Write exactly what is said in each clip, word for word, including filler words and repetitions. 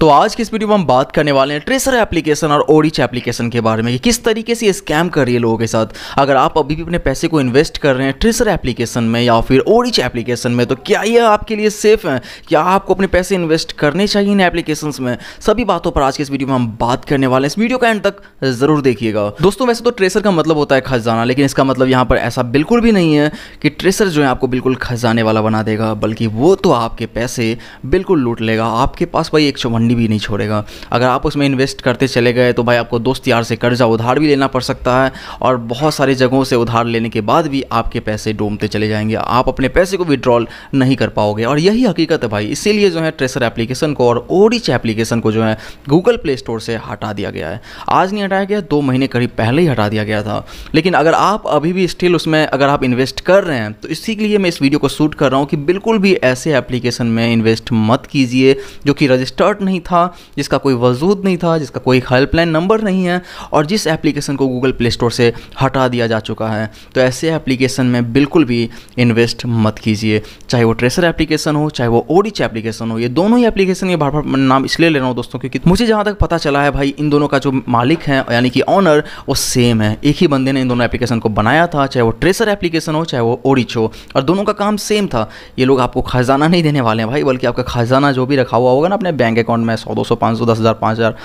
तो आज की इस वीडियो में हम बात करने वाले हैं ट्रेज़र एप्लीकेशन और ओरिच एप्लीकेशन के बारे में कि किस तरीके से स्कैम कर रही है लोगों के साथ। अगर आप अभी भी अपने पैसे को इन्वेस्ट कर रहे हैं ट्रेज़र एप्लीकेशन में या फिर ओरिच एप्लीकेशन में, तो क्या यह आपके लिए सेफ है? क्या आपको अपने पैसे इन्वेस्ट करने चाहिए इन एप्लीकेशन में? सभी बातों पर आज की इस वीडियो में हम बात करने वाले हैं। इस वीडियो का एंड तक जरूर देखिएगा। दोस्तों, वैसे तो ट्रेज़र का मतलब होता है खजाना, लेकिन इसका मतलब यहाँ पर ऐसा बिल्कुल भी नहीं है कि ट्रेज़र जो है आपको बिल्कुल खजाने वाला बना देगा, बल्कि वो तो आपके पैसे बिल्कुल लूट लेगा। आपके पास भाई एक चौबंडी भी नहीं छोड़ेगा। अगर आप उसमें इन्वेस्ट करते चले गए तो भाई आपको दोस्त यार से कर्जा उधार भी लेना पड़ सकता है, और बहुत सारी जगहों से उधार लेने के बाद भी आपके पैसे डूबते चले जाएंगे। आप अपने पैसे को विड्रॉल नहीं कर पाओगे, और यही हकीकत है भाई। इसीलिए जो है ट्रेज़र एप्लीकेशन को और ओरिच एप्लीकेशन को जो है गूगल प्ले स्टोर से हटा दिया गया है। आज नहीं हटाया गया, दो महीने करीब पहले ही हटा दिया गया था। लेकिन अगर आप अभी भी स्टिल उसमें अगर आप इन्वेस्ट कर रहे हैं, तो इसी के लिए मैं इस वीडियो को शूट कर रहा हूँ कि बिल्कुल भी ऐसे एप्लीकेशन में इन्वेस्ट मत कीजिए जो कि रजिस्टर्ड नहीं था, जिसका कोई वजूद नहीं था, जिसका कोई हेल्पलाइन नंबर नहीं है, और जिस एप्लीकेशन को गूगल प्ले स्टोर से हटा दिया जा चुका है। तो ऐसे एप्लीकेशन में बिल्कुल भी इन्वेस्ट मत कीजिए, चाहे वो ट्रेज़र एप्लीकेशन हो, चाहे वो ओरिच एप्लीकेशन हो। ये दोनों ही एप्लीकेशन ये बार बार नाम इसलिए ले रहा हूँ दोस्तों क्योंकि मुझे जहाँ तक पता चला है भाई, इन दोनों का जो मालिक है यानी कि ऑनर, वो सेम है। एक ही बंदे ने इन दोनों एप्लीकेशन को बनाया था, चाहे वो ट्रेज़र एप्लीकेशन हो, चाहे वो ओरिच हो, और दोनों का काम सेम था। ये लोग आपको खजाना नहीं देने वाले हैं भाई, बल्कि आपका खजाना जो भी रखा हुआ होगा ना अपने बैंक अकाउंट में, सौ दो सौ पाँच सौ दस हज़ार पाँच हज़ार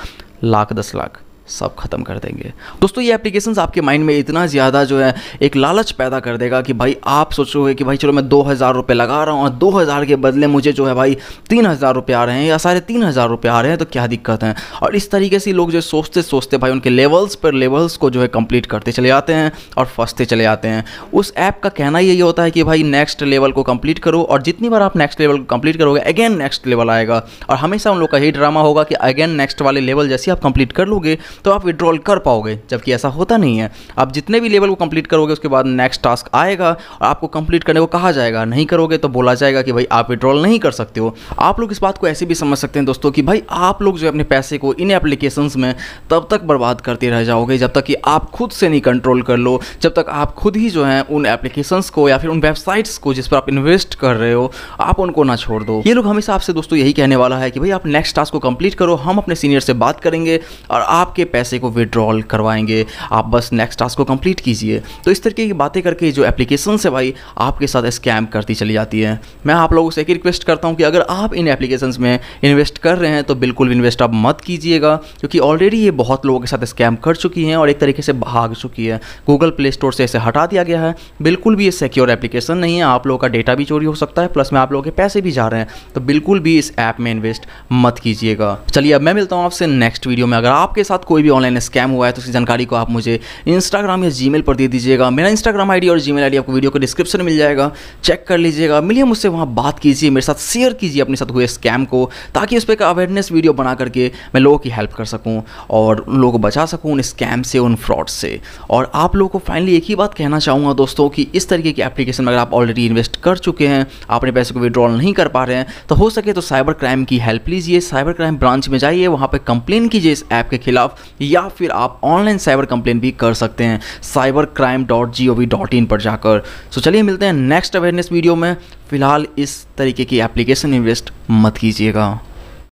लाख दस लाख सब खत्म कर देंगे। दोस्तों, ये एप्लीकेशंस आपके माइंड में इतना ज़्यादा जो है एक लालच पैदा कर देगा कि भाई आप सोचोगे कि भाई चलो मैं दो हज़ार रुपये लगा रहा हूँ और दो हज़ार के बदले मुझे जो है भाई तीन हज़ार रुपये आ रहे हैं या साढ़े तीन हज़ार रुपये आ रहे हैं, तो क्या दिक्कत है। और इस तरीके से लोग जो सोचते सोचते भाई उनके लेवल्स पर लेवल्स को जो है कंप्लीट करते चले जाते हैं और फंसते चले जाते हैं। उस ऐप का कहना यही होता है कि भाई नेक्स्ट लेवल को कंप्लीट करो, और जितनी बार आप नेक्स्ट लेवल को कंप्लीट करोगे अगेन नेक्स्ट लेवल आएगा, और हमेशा उन लोग का यही ड्रामा होगा कि अगेन नेक्स्ट वाले लेवल जैसे आप कंप्लीट कर लोगे तो आप विड्रॉल कर पाओगे, जबकि ऐसा होता नहीं है। आप जितने भी लेवल को कंप्लीट करोगे उसके बाद नेक्स्ट टास्क आएगा और आपको कंप्लीट करने को कहा जाएगा, नहीं करोगे तो बोला जाएगा कि भाई आप विड्रॉल नहीं कर सकते हो। आप लोग इस बात को ऐसे भी समझ सकते हैं दोस्तों कि भाई आप लोग जो अपने पैसे को इन एप्लीकेशंस में तब तक बर्बाद करते रह जाओगे जब तक कि आप खुद से नहीं कंट्रोल कर लो, जब तक आप खुद ही जो है उन एप्लीकेशंस को या फिर उन वेबसाइट्स को जिस पर आप इन्वेस्ट कर रहे हो आप उनको ना छोड़ दो। ये लोग हमेशा आपसे दोस्तों यही कहने वाला है कि भाई आप नेक्स्ट टास्क को कंप्लीट करो, हम अपने सीनियर से बात करेंगे और आप के पैसे को विड्रॉल करवाएंगे, आप बस नेक्स्ट टास्क को कंप्लीट कीजिए। तो इस तरीके की बातें करके जो एप्लीकेशन से भाई आपके साथ स्कैम करती चली जाती है। मैं आप लोगों से एक रिक्वेस्ट करता हूं कि अगर आप इन एप्लीकेशंस में इन्वेस्ट कर रहे हैं तो बिल्कुल भी इन्वेस्ट आप मत कीजिएगा, क्योंकि ऑलरेडी ये बहुत लोगों के साथ स्कैम कर चुकी हैं और एक तरीके से भाग चुकी है। गूगल प्ले स्टोर से इसे हटा दिया गया है। बिल्कुल भी ये सिक्योर एप्लीकेशन नहीं है, आप लोगों का डेटा भी चोरी हो सकता है, प्लस में आप लोगों के पैसे भी जा रहे हैं। तो बिल्कुल भी इस ऐप में इन्वेस्ट मत कीजिएगा। चलिए, अब मैं मिलता हूँ आपसे नेक्स्ट वीडियो में। अगर आपके साथ कोई भी ऑनलाइन स्कैम हुआ है तो उसकी जानकारी को आप मुझे इंस्टाग्राम या जीमेल पर दे दीजिएगा। मेरा इंस्टाग्राम आईडी और जीमेल आईडी आपको वीडियो के डिस्क्रिप्शन में मिल जाएगा, चेक कर लीजिएगा। मिलिए मुझसे, वहाँ बात कीजिए, मेरे साथ शेयर कीजिए अपने साथ हुए स्कैम को, ताकि उस पर एक अवेयरनेस वीडियो बना करके मैं लोगों की हेल्प कर सकूँ और उन लोगों को बचा सकूँ उन स्कैम से, उन फ्रॉड से। और आप लोगों को फाइनली एक ही बात कहना चाहूँगा दोस्तों कि इस तरीके की एप्लीकेशन में अगर आप ऑलरेडी इन्वेस्ट कर चुके हैं, अपने पैसे को विड्रॉल नहीं कर पा रहे हैं, तो हो सके तो साइबर क्राइम की हेल्प लीजिए। साइबर क्राइम ब्रांच में जाइए, वहाँ पर कंप्लेन कीजिए इस ऐप के खिलाफ, या फिर आप ऑनलाइन साइबर कंप्लेन भी कर सकते हैं cyber crime dot gov dot in पर जाकर। सो चलिए, मिलते हैं नेक्स्ट अवेयरनेस वीडियो में। फिलहाल इस तरीके की एप्लीकेशन इन्वेस्ट मत कीजिएगा।